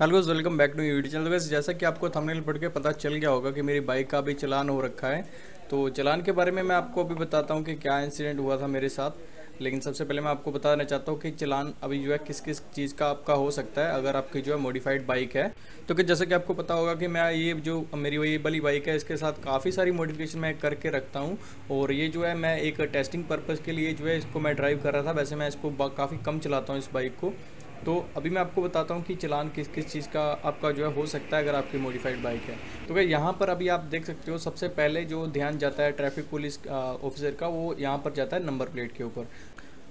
Hello welcome back to YouTube channel. वैसे जैसा कि आपको थंबनेल पढ़ के पता चल गया होगा कि मेरी बाइक का अभी चलान हो रखा है, तो चलान के बारे में मैं आपको अभी बताता हूं कि क्या इंसिडेंट हुआ था मेरे साथ। लेकिन सबसे पहले मैं आपको बताना चाहता हूं कि चलान अभी जो है किस किस चीज़ का आपका हो सकता है अगर आपकी जो है मॉडिफाइड बाइक है। तो कि जैसा कि आपको पता होगा कि मैं ये जो मेरी वही वाली बाइक है, इसके साथ काफ़ी सारी मॉडिफिकेशन मैं करके रखता हूँ। और ये जो है मैं एक टेस्टिंग पर्पज़ के लिए जो है इसको मैं ड्राइव कर रहा था। वैसे मैं इसको काफ़ी कम चलाता हूँ इस बाइक को। तो अभी मैं आपको बताता हूँ कि चलान किस किस चीज़ का आपका जो है हो सकता है अगर आपकी मॉडिफाइड बाइक है। तो क्या यहाँ पर अभी आप देख सकते हो, सबसे पहले जो ध्यान जाता है ट्रैफिक पुलिस ऑफिसर का, वो यहाँ पर जाता है नंबर प्लेट के ऊपर।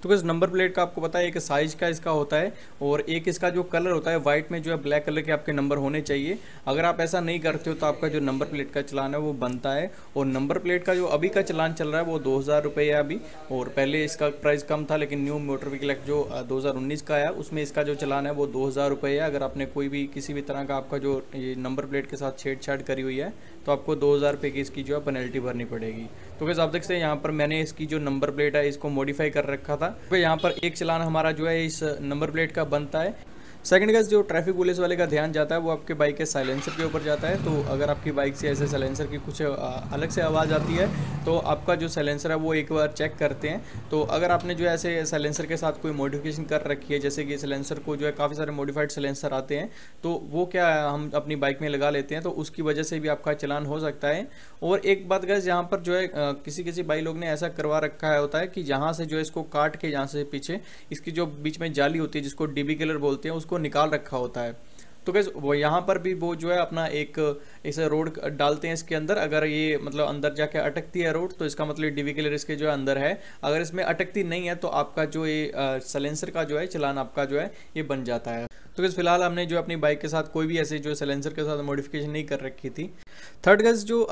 तो इस नंबर प्लेट का आपको पता है एक साइज़ का इसका होता है और एक इसका जो कलर होता है वाइट में जो है ब्लैक कलर के आपके नंबर होने चाहिए। अगर आप ऐसा नहीं करते हो तो आपका जो नंबर प्लेट का चलान है वो बनता है। और नंबर प्लेट का जो अभी का चलान चल रहा है वो 2000 रुपये है अभी। और पहले इसका प्राइस कम था, लेकिन न्यू मोटर व्हीकल एक्ट जो 2019 का आया उसमें इसका जो चलान है वो 2000 रुपये है। अगर आपने कोई भी किसी भी तरह का आपका जो नंबर प्लेट के साथ छेड़छाड़ करी हुई है तो आपको 2000 रुपये की इसकी जो है पेनल्टी भरनी पड़ेगी। तो कैसे आप देखते हैं यहाँ पर मैंने इसकी जो नंबर प्लेट है इसको मॉडिफाई कर रखा था। तो यहाँ पर एक चलान हमारा जो है इस नंबर प्लेट का बनता है। सेकंड का जो ट्रैफिक पुलिस वाले का ध्यान जाता है वो आपके बाइक के साइलेंसर के ऊपर जाता है। तो अगर आपकी बाइक से ऐसे साइलेंसर की कुछ अलग से आवाज़ आती है तो आपका जो साइलेंसर है वो एक बार चेक करते हैं। तो अगर आपने जो ऐसे साइलेंसर के साथ कोई मॉडिफिकेशन कर रखी है, जैसे कि साइलेंसर को जो है काफ़ी सारे मॉडिफाइड साइलेंसर आते हैं तो वो क्या हम अपनी बाइक में लगा लेते हैं, तो उसकी वजह से भी आपका चलान हो सकता है। और एक बात गाइस, यहाँ पर जो है किसी भाई लोग ने ऐसा करवा रखा होता है कि यहाँ से जो है इसको काट के यहाँ से पीछे इसकी जो बीच में जाली होती है जिसको डीबी किलर बोलते हैं उसको निकाल रखा होता है। तो गाइस यहाँ पर भी वो जो है अपना एक ऐसे रोड डालते हैं इसके अंदर। अगर ये मतलब अंदर जाके अटकती है रोड तो इसका मतलब डीवी किलर इसके जो है अंदर है। अगर इसमें अटकती नहीं है तो आपका जो ये साइलेंसर का जो है चलान आपका जो है ये बन जाता है। तो गाइस फिलहाल हमने जो अपनी बाइक के साथ कोई भी ऐसे जो साइलेंसर के साथ मॉडिफिकेशन नहीं कर रखी थी। थर्ड गाइस जो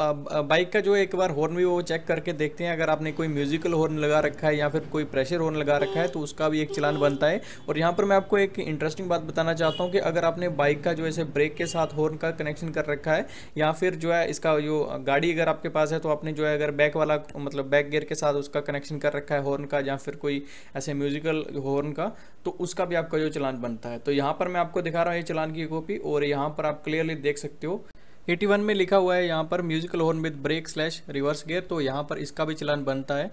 बाइक का जो एक बार हॉर्न भी वो चेक करके देखते हैं, अगर आपने कोई म्यूजिकल हॉर्न लगा रखा है या फिर कोई प्रेशर हॉर्न लगा रखा है तो उसका भी एक चलान बनता है। और यहाँ पर मैं आपको एक इंटरेस्टिंग बात बताना चाहता हूँ कि अगर आपने बाइक का जो ऐसे ब्रेक के साथ हॉर्न का कनेक्शन कर रखा है या फिर जो है इसका जो गाड़ी अगर आपके पास है तो आपने जो है अगर बैक वाला मतलब बैक गियर के साथ उसका कनेक्शन कर रखा है हॉर्न का या फिर कोई ऐसे म्यूजिकल हॉर्न का, तो उसका भी आपका जो चलान बनता है। तो यहाँ पर मैं आपको दिखा रहा हूँ ये चलान की कॉपी और यहाँ पर आप क्लियरली देख सकते हो 81 में लिखा हुआ है यहाँ पर musical horn with brake / reverse gear. तो यहाँ पर इसका भी चलान बनता है।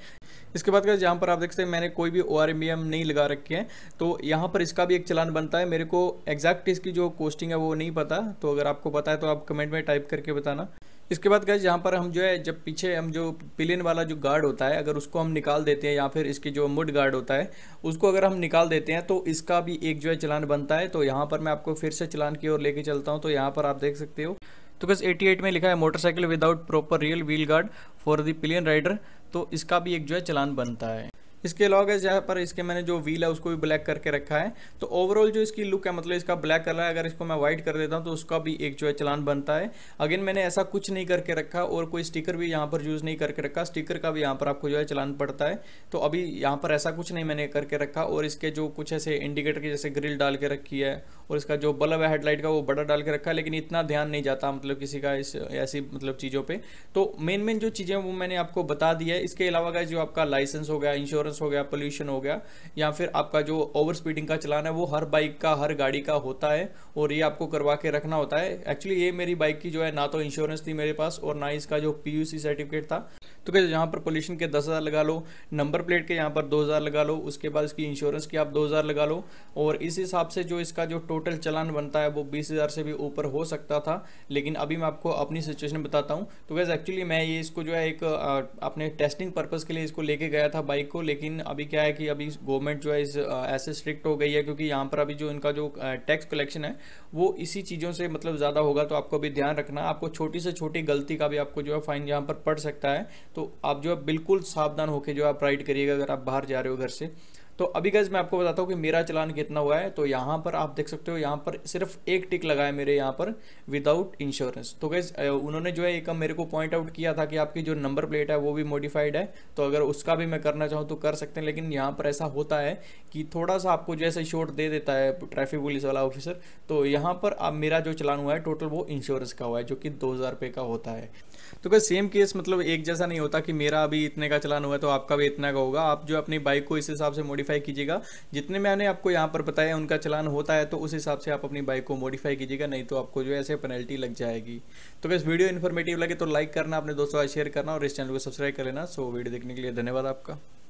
इसके बाद यहाँ पर आप देखते हैं मैंने कोई भी ORMM नहीं लगा रखे हैं तो यहाँ पर इसका भी एक चलान बनता है। मेरे को एग्जैक्ट इसकी जो कोस्टिंग है वो नहीं पता, तो अगर आपको पता है तो आप कमेंट में टाइप करके बताना। इसके बाद गाइस यहाँ पर हम जो है जब पीछे हम जो पिलियन वाला जो गार्ड होता है अगर उसको हम निकाल देते हैं या फिर इसकी जो मुड गार्ड होता है उसको अगर हम निकाल देते हैं तो इसका भी एक जो है चलान बनता है। तो यहाँ पर मैं आपको फिर से चलान की ओर लेके चलता हूँ। तो यहाँ पर आप देख सकते हो तो गाइस 88 में लिखा है motorcycle without proper rear wheel guard for the pillion rider. तो इसका भी एक जो है चलान बनता है। इसके अलावा यहाँ पर इसके मैंने जो व्हील है उसको भी ब्लैक करके रखा है। तो ओवरऑल जो इसकी लुक है मतलब इसका ब्लैक कलर है, अगर इसको मैं वाइट कर देता हूँ तो उसका भी एक जो है चलान बनता है। अगेन मैंने ऐसा कुछ नहीं करके रखा और कोई स्टिकर भी यहाँ पर यूज़ नहीं करके रखा, स्टिकर का भी यहाँ पर आपको जो है चलान पड़ता है। तो अभी यहाँ पर ऐसा कुछ नहीं मैंने करके रखा। और इसके जो कुछ ऐसे इंडिकेटर की जैसे ग्रिल डाल के रखी है और इसका जो बल्ब है हेडलाइट का वो बड़ा डाल के रखा है, लेकिन इतना ध्यान नहीं जाता मतलब किसी का इस ऐसी मतलब चीज़ों पर। तो मेन जो चीज़ें वो मैंने आपको बता दी है। इसके अलावा जो आपका लाइसेंस हो गया, इंश्योरेंस हो गया, पोल्यूशन हो गया, या फिर आपका जो ओवर स्पीडिंग का चलान है वो हर बाइक का हर गाड़ी का होता है और ये आपको करवा के रखना होता है। एक्चुअली ये मेरी बाइक की जो है ना तो इंश्योरेंस थी मेरे पास और ना इसका जो PUC सर्टिफिकेट था। तो क्या यहाँ पर पोल्यूशन के 10,000 लगा लो, नंबर प्लेट के यहाँ पर 2,000 लगा लो, उसके बाद इसकी इंश्योरेंस की आप 2,000 लगा लो और इस हिसाब से जो इसका जो टोटल चलान बनता है वो 20,000 से भी ऊपर हो सकता था। लेकिन अभी मैं आपको अपनी सिचुएशन बताता हूँ। तो गैस एक्चुअली मैं ये इसको जो है एक अपने टेस्टिंग पर्पज़ के लिए इसको लेके गया था बाइक को, लेकिन अभी क्या है कि अभी गवर्नमेंट जो है इस ऐसे स्ट्रिक्ट हो गई है क्योंकि यहाँ पर अभी जो इनका जो टैक्स कलेक्शन है वो इसी चीज़ों से मतलब ज़्यादा होगा। तो आपको भी ध्यान रखना, आपको छोटी से छोटी गलती का भी आपको जो है फाइन यहाँ पर पड़ सकता है। तो आप जो है बिल्कुल सावधान होकर जो आप राइड करिएगा अगर आप बाहर जा रहे हो घर से। तो अभी गाइस मैं आपको बताता हूँ कि मेरा चलान कितना हुआ है। तो यहाँ पर आप देख सकते हो यहाँ पर सिर्फ एक टिक लगा है मेरे यहाँ पर विदाउट इंश्योरेंस। तो गाइस उन्होंने जो है एक मेरे को पॉइंट आउट किया था कि आपकी जो नंबर प्लेट है वो भी मॉडिफाइड है तो अगर उसका भी मैं करना चाहूँ तो कर सकते हैं। लेकिन यहाँ पर ऐसा होता है कि थोड़ा सा आपको जैसे शॉर्ट दे देता है ट्रैफिक पुलिस वाला ऑफिसर। तो यहाँ पर अब मेरा जो चलान हुआ है टोटल वो इंश्योरेंस का हुआ है जो कि 2000 रुपये का होता है। तो गाइस सेम केस मतलब एक जैसा नहीं होता कि मेरा अभी इतने का चलान हुआ है तो आपका भी इतना का होगा। आप जो अपनी बाइक को इस हिसाब से मॉडिफाई कीजिएगा। जितने मैंने आपको यहाँ पर बताया उनका चलान होता है तो उस हिसाब से आप अपनी बाइक को मॉडिफाई कीजिएगा, नहीं तो आपको जो है ऐसे पेनल्टी लग जाएगी। तो बस वीडियो इन्फॉर्मेटिव लगे तो लाइक करना, अपने दोस्तों का शेयर करना और इस चैनल को सब्सक्राइब कर लेना। सो वीडियो देखने के लिए धन्यवाद आपका।